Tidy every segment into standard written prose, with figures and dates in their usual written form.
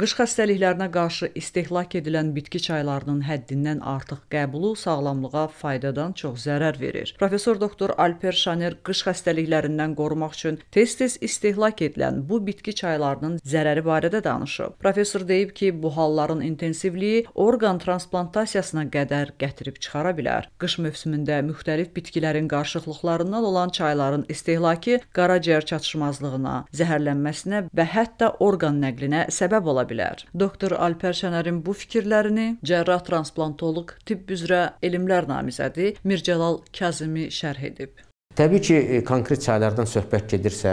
Qış xəstəliklərinə qarşı istehlak edilən bitki çaylarının həddindən artıq qəbulu sağlamlığa faydadan çox zərər verir. Professor doktor Alper Şanir qış xəstəliklərindən qorumaq üçün tez-tez istehlak edilən bu bitki çaylarının zərəri barədə danışıb. Professor deyib ki, bu halların intensivliyi orqan transplantasiyasına qədər gətirib çıxara bilər. Qış mövsümündə müxtəlif bitkilərin qarışıqlıqlarından olan çayların istehlakı qaraciyər çatışmazlığına, zəhərlənməsinə və hətta orqan nəqlinə səbəb ola bilər. Doktor Alper Şəner'in bu fikirlərini cərrah transplantolog tibb üzrə elmlər namizədi Mircəlal Kazimi şərh edib. Təbii ki, konkret çaylardan söhbət gedirsə,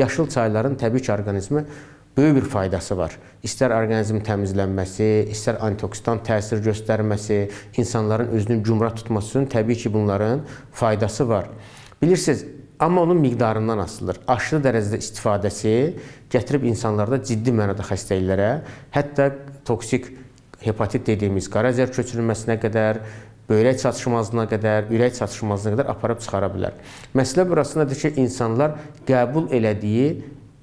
yaşıl çayların təbii ki, orqanizmə böyük bir faydası var. İstər orqanizmin təmizlənməsi, istər antioksidan təsir göstərməsi, insanların özünü cümra tutması üçün təbii ki, bunların faydası var. Bilirsiniz, amma onun miqdarından asılıdır. Aşırı dərəcədə istifadəsi gətirib insanlarda ciddi mənada xəstəliklərə, hətta toksik hepatit dediyimiz qaraciyər köçürülməsinə qədər, böyrək çatışmazlığına qədər, ürək çatışmazlığına qədər aparıb çıxara bilər. Məsələ burasındadır ki, insanlar qəbul elədiyi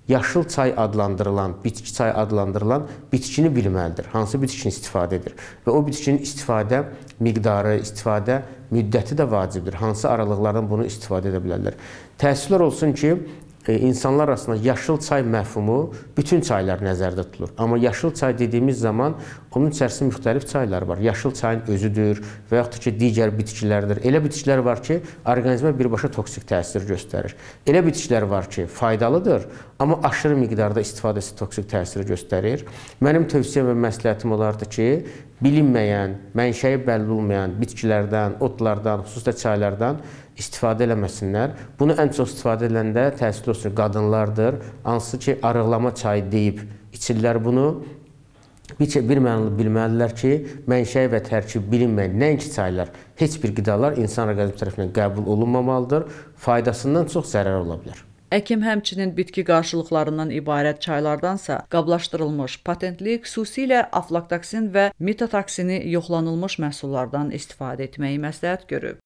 yaşıl çay adlandırılan, bitki çay adlandırılan bitkini bilməlidir. Hansı bitkini istifadə edir? Və o bitkinin istifadə miqdarı, istifadə müddəti də vacibdir. Hansı aralıqlardan bunu istifadə edə bilərlər? Təəssüflər olsun ki, insanlar arasında yaşıl çay məfhumu bütün çaylar nəzərdə tutulur. Amma yaşıl çay dediyimiz zaman onun içərisində müxtəlif çaylar var. Yaşıl çayın özüdür və yaxud ki, digər bitkilərdir. Elə bitkilər var ki, orqanizmə birbaşa toksik təsir göstərir. Elə bitkilər var ki, faydalıdır, amma aşırı miqdarda istifadəsi toksik təsir göstərir. Mənim tövsiyəm və məsləhətim olardı ki, bilinməyən, mənşəyi bəlli olmayan bitkilərdən, otlardan, xüsusilə çaylardan istifadə eləməsinlər. Bunu ən çox istifadə edəndə təsirli olsun qadınlardır, hansı ki, arıqlama çayı deyib içirlər bunu. Bir mənalı bilməlidirlər ki, mənşəyi və tərkibi bilinməyən nəinki çaylar, heç bir qidalar insan orqanizmi tərəfindən qəbul olunmamalıdır, faydasından çox zərər ola bilər. Həkim həmçinin bitki qarşılıqlarından ibarət çaylardansa qablaşdırılmış, patentli, xüsusilə aflatoksin və mitotoksini yoxlanılmış məhsullardan istifadə etməyi məsləhət görüb.